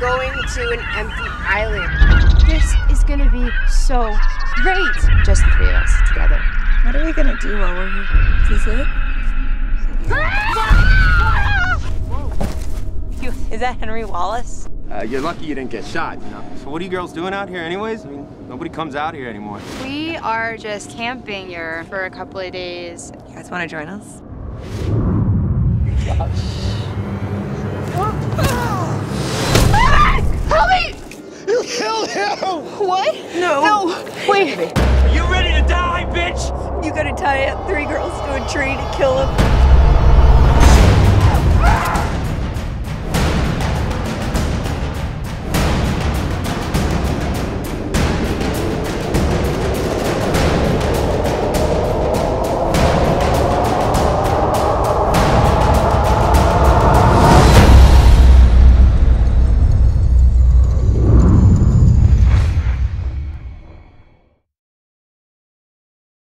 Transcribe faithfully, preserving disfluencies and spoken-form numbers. going to an empty island. This is gonna be so great. Just the three of us together. What are we gonna do while we're here? Is this it? Whoa. Is that Henry Wallace? Uh, you're lucky you didn't get shot, you know. So what are you girls doing out here anyways? I mean, nobody comes out here anymore. We are just camping here for a couple of days. You guys want to join us? Help me! You killed him! What? No. No, wait. Are you ready to die, bitch? You gotta tie up three girls to a tree to kill him.